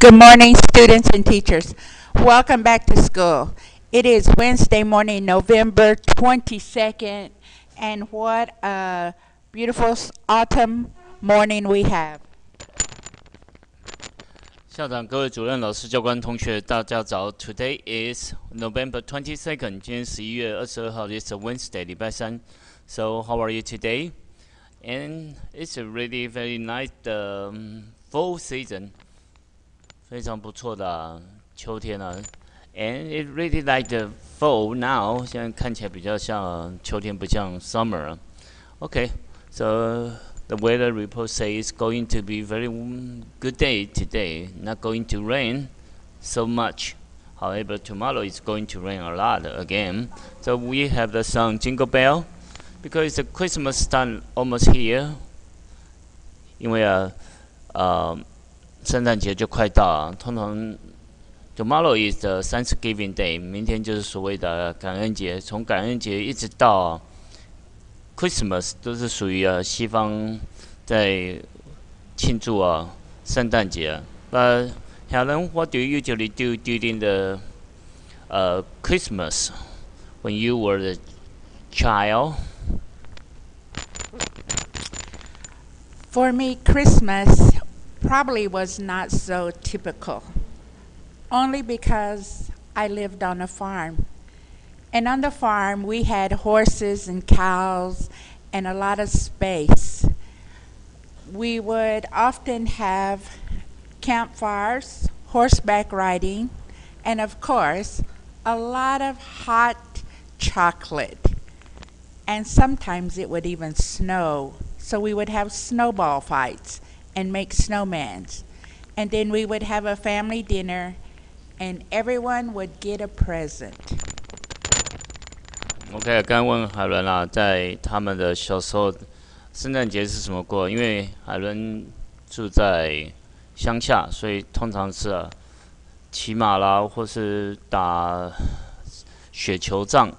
Good morning, students and teachers. Welcome back to school. It is Wednesday morning, November 22nd, and what a beautiful autumn morning we have. 校长、各位主任、老师、教官、同学，大家早。Today is November 22nd. 今天11月22号 ，It's a Wednesday， 礼拜三。So how are you today? And it's a really very nice fall season. 非常不错的、秋天啊 ，and it really like the fall now. 现在看起来比较像秋天，不像 summer。Okay, so the weather report says it's going to be very good day today. Not going to rain so much. However, tomorrow it's going to rain a lot again. So we have the song Jingle Bell because the Christmas time almost here. 因为圣诞节就快到了，通常 tomorrow is the Thanksgiving Day， 明天就是所谓的感恩节，从感恩节一直到 Christmas 都是属于西方在庆祝圣诞节。But Helen, what do you usually do during the Christmas when you were a child? For me, Christmas probably was not so typical, only because I lived on a farm. And on the farm, we had horses and cows and a lot of space. We would often have campfires, horseback riding, and of course, a lot of hot chocolate. And sometimes it would even snow, so we would have snowball fights and make snowmen. And then we would have a family dinner and everyone would get a present. OK, 刚问海伦啦，在他们的小时候，圣诞节是怎么过？因为海伦住在乡下，所以通常是骑马啦，或是打雪球仗，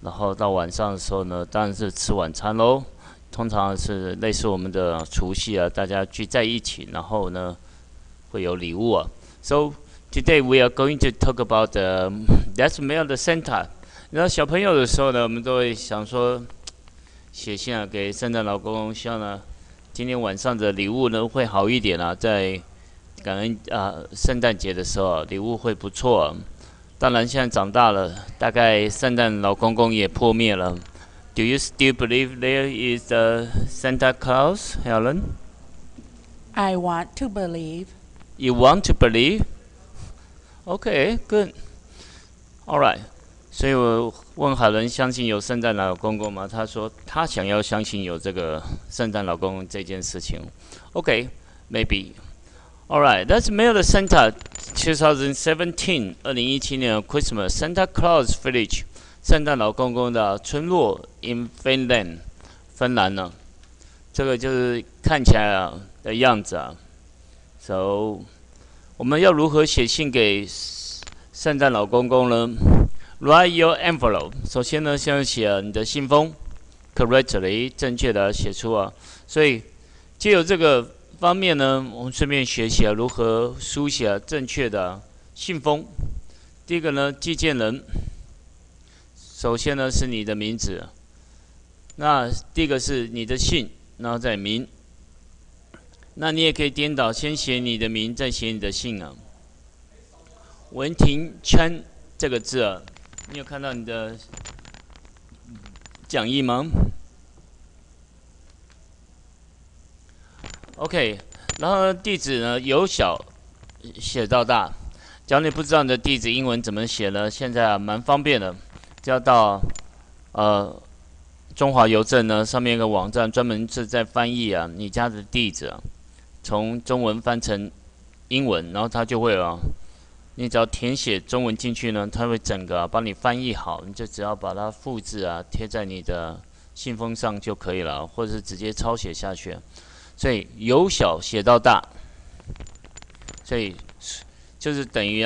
然后到晚上的时候呢，当然是吃晚餐喽。通常是类似我们的除夕啊，大家聚在一起，然后呢，会有礼物啊。So today we are going to talk about That's Mail the Santa。然后小朋友的时候呢，我们都会想说，写信啊给圣诞老公公，希望呢，今天晚上的礼物呢会好一点啊，在感恩圣诞节的时候啊，礼物会不错啊。当然现在长大了，大概圣诞老公公也破灭了。Do you still believe there is a Santa Claus, Helen? I want to believe. You want to believe? Okay, good. All right. 所以我问海伦相信有圣诞老公公吗？她说她想要相信有这个圣诞老公公这件事情。Okay, maybe. All right. That's Mail the Santa 2017 2017年 Christmas Santa Claus Village。圣诞老公公的村落 in Finland， 芬兰呢，这个就是看起来的样子啊。So， 我们要如何写信给圣诞老公公呢 ？Write your envelope。首先呢，先要写你的信封 ，correctly 正确的写出啊。所以借由这个方面呢，我们顺便学习如何书写正确的信封。第一个呢，寄件人。首先呢是你的名字，那第一个是你的姓，然后再名。那你也可以颠倒，先写你的名，再写你的姓啊。文婷琛这个字啊，你有看到你的讲义吗 ？OK， 然后地址呢由小写到大。假如你不知道你的地址英文怎么写呢，现在蛮方便的。就要到中华邮政呢，上面一个网站专门是在翻译啊你家的地址啊，从中文翻成英文，然后它就会你只要填写中文进去呢，它会整个帮你翻译好，你就只要把它复制啊贴在你的信封上就可以了，或者是直接抄写下去。所以由小写到大，所以就是等于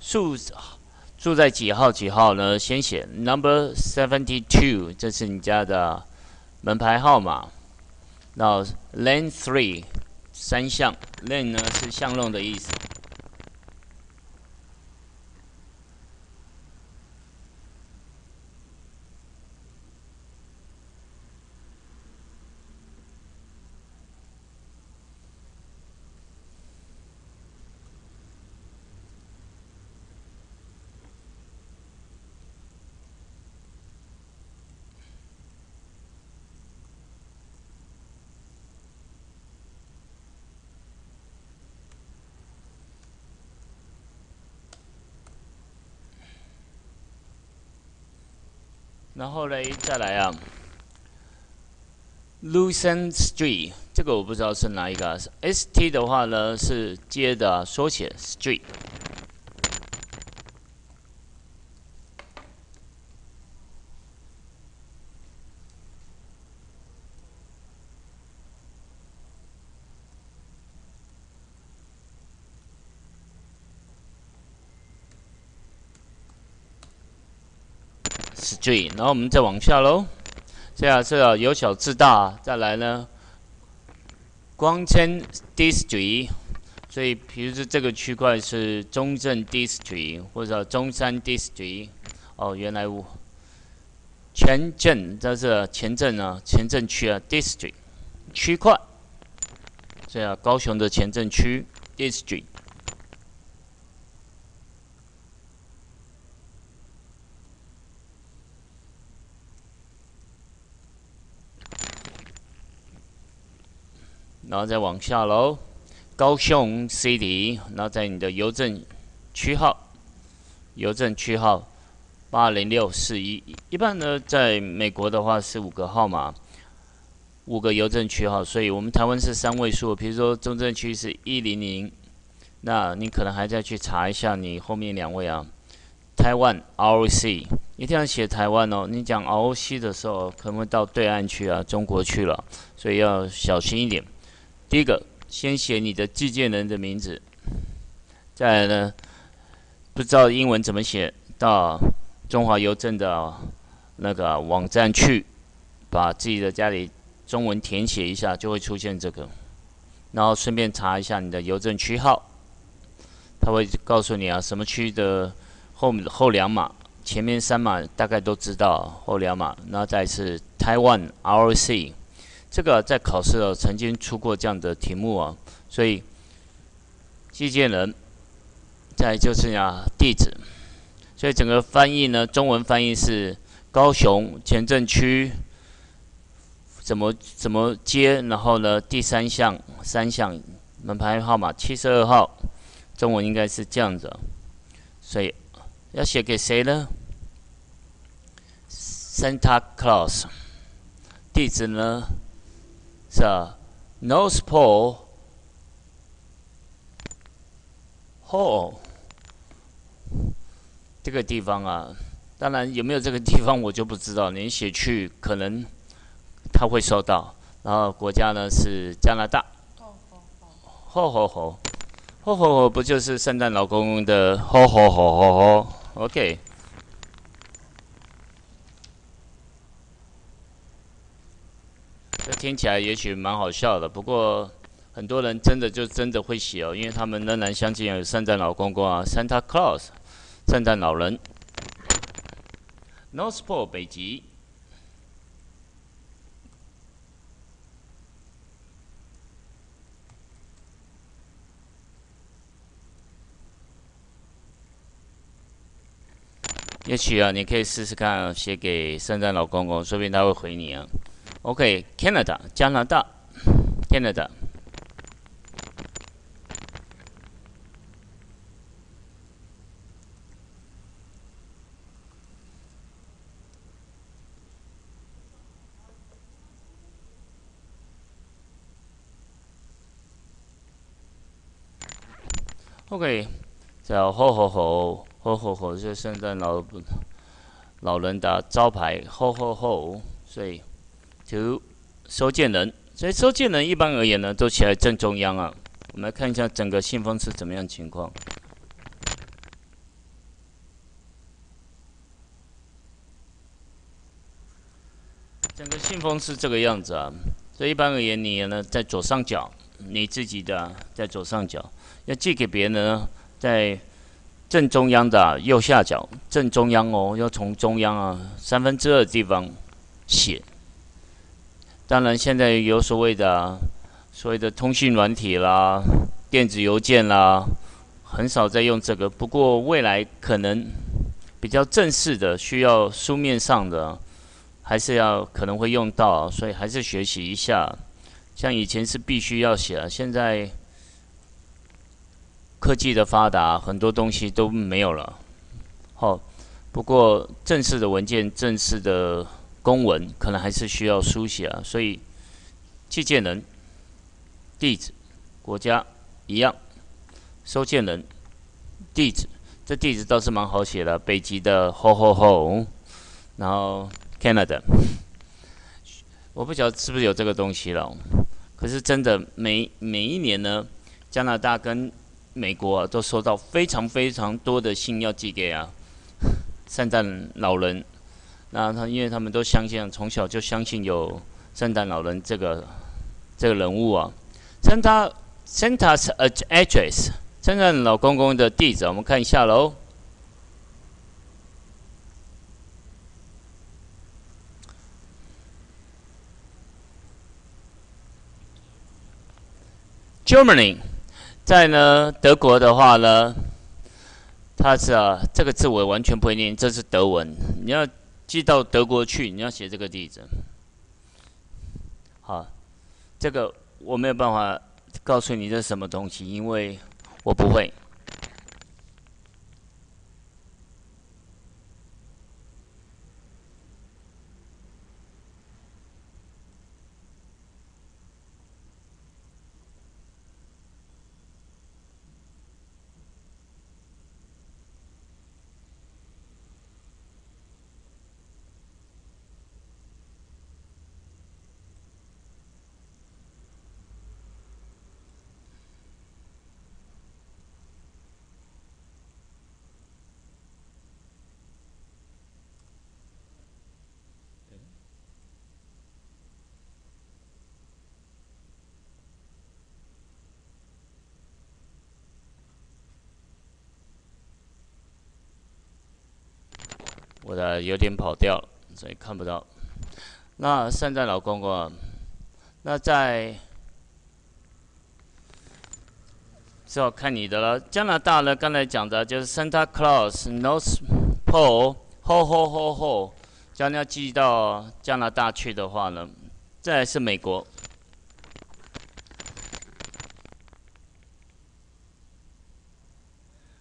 数。住在几号几号呢？先写 number 72， 这是你家的门牌号码。然后 lane 3， 三巷 ，lane 呢是巷弄的意思。然后嘞，再来啊 ，Lucent Street 这个我不知道是哪一个、啊、，ST 的话呢是街的、啊、缩写 Street。Street， 然后我们再往下喽。这由小至大，再来呢，光纤 District， 所以比如说这个区块是中正 District 或者中山 District。哦，原来我前镇，这是前镇啊，前镇区啊 ，District 区块。所以啊，高雄的前镇区 District。然后再往下喽，高雄 City， 然后在你的邮政区号，邮政区号80641，一般呢在美国的话是5个号码，5个邮政区号，所以我们台湾是3位数，比如说中正区是100，那你可能还在去查一下你后面2位啊，台湾 ROC， 一定要写台湾哦。你讲 ROC 的时候可能会到对岸去啊，中国去了，所以要小心一点。第一个，先写你的寄件人的名字，再来呢，不知道英文怎么写，到中华邮政的那个网站去，把自己的家里中文填写一下，就会出现这个。然后顺便查一下你的邮政区号，它会告诉你啊，什么区的后2码，前面3码大概都知道，后2码，然后再是台湾 ROC。这个在考试哦，曾经出过这样的题目啊，所以寄件人，再就是啊地址，所以整个翻译呢，中文翻译是高雄前镇区，怎么接，然后呢第三项门牌号码72号，中文应该是这样子、啊，所以要写给谁呢 ？Santa Claus， 地址呢？是、North Pole Hole 这个地方啊，当然有没有这个地方我就不知道。你写去可能他会收到。然后国家呢是加拿大。吼吼吼不就是圣诞老公公的吼吼吼吼吼 ？OK。这听起来也许蛮好笑的，不过很多人真的会写哦，因为他们仍然相信有圣诞老公公啊 ，Santa Claus， 圣诞老人。North Pole 北极，也许啊，你可以试试看、啊、写给圣诞老公公，说不定他会回你啊。OK， Canada 加拿大 ，Canada， OK， 叫吼吼吼是圣诞老人的招牌，吼吼吼，所以。To 收件人，所以收件人一般而言呢，都写在正中央啊。我们来看一下整个信封是怎么样情况。整个信封是这个样子啊。所以一般而言，你呢在左上角，你自己的、啊、在左上角，要寄给别人呢，在正中央的、啊、右下角，正中央哦，要从中央啊2/3的地方写。当然，现在有所谓的通讯软体啦、电子邮件啦，很少在用这个。不过未来可能比较正式的、需要书面上的，还是要可能会用到，所以还是学习一下。像以前是必须要写啊，现在科技的发达，很多东西都没有了。好，不不过正式的文件、正式的公文，可能还是需要书写啊。所以寄件人、地址、国家一样，收件人、地址，这地址倒是蛮好写的，北极的吼吼吼，然后 Canada， 我不晓得是不是有这个东西了。可是真的每一年呢，加拿大跟美国啊，都收到非常非常多的信要寄给啊。 圣诞老人，那因为他们都相信，从小就相信有圣诞老人这个人物啊。Santa's address， 圣诞老公公的地址，我们看一下喽。Germany， 在呢德国的话呢。 它是啊，这个字我完全不会念，这是德文。你要寄到德国去，你要写这个地址。好，这个我没有办法告诉你这是什么东西，因为我不会。我的有点跑掉了，所以看不到。那圣诞老公公啊，那在是要看你的了。加拿大呢，刚才讲的就是 Santa Claus North Pole， 吼吼吼吼。将要寄到加拿大去的话呢，再来是美国。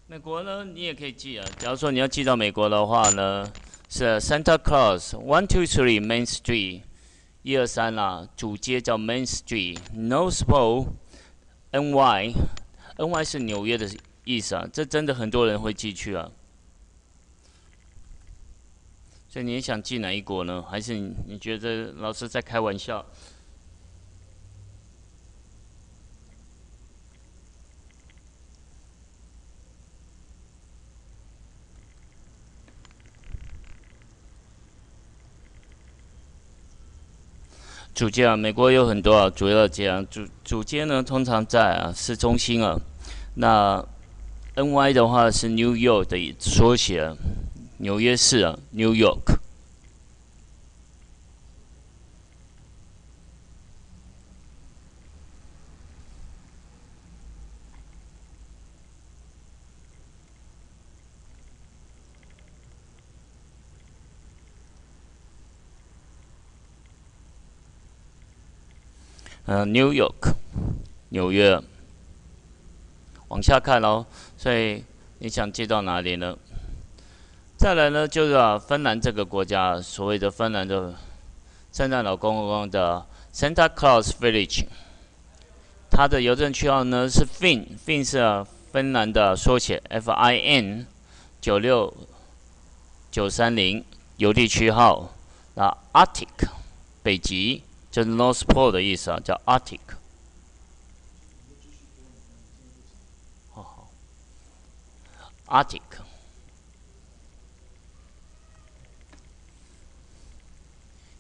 美国呢，你也可以寄啊。假如说你要寄到美国的话呢，是 Santa Claus 123 Main Street 123啦，主街叫 Main Street North Pole NY NY 是纽约的意思啊。这真的很多人会寄去啊。所以你想寄哪一国呢？还是你觉得老师在开玩笑？ 主街啊，美国有很多啊，主要街啊，主街呢通常在啊市中心啊。那 NY 的话是 New York 的缩写、啊，纽约市啊 ，New York。New York， 纽约，往下看喽。所以你想寄到哪里呢？再来呢，就是啊，芬兰这个国家，所谓的芬兰的圣诞老公公的 Santa Claus Village， 它的邮政区号呢是 FIN，FIN 是、啊、芬兰的缩写 FIN 96930，邮地区号啊 Arctic 北极。 就是 North Pole 的意思啊，叫 Arctic。好好 ，Arctic。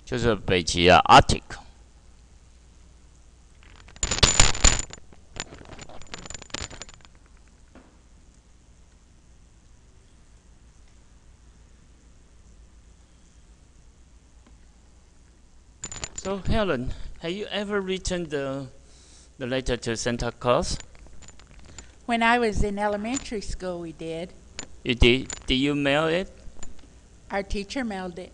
就是北极啊 ，Arctic。So Helen, have you ever written the letter to Santa Claus? When I was in elementary school, we did. You did? Did you mail it? Our teacher mailed it.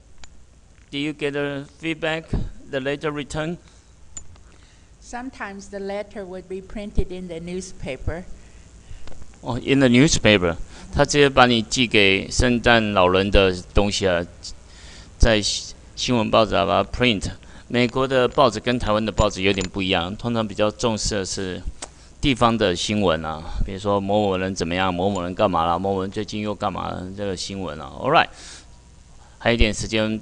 Did you get a feedback? The letter returned? Sometimes the letter would be printed in the newspaper. Oh, in the newspaper. 他直接把你寄给圣诞老人的东西啊，在新闻报纸啊把它 print。美国的报纸跟台湾的报纸有点不一样，通常比较重视的是地方的新闻啊，比如说某某人怎么样，某某人干嘛啦，某某人最近又干嘛了这个新闻啊。All right， 还有一点时间。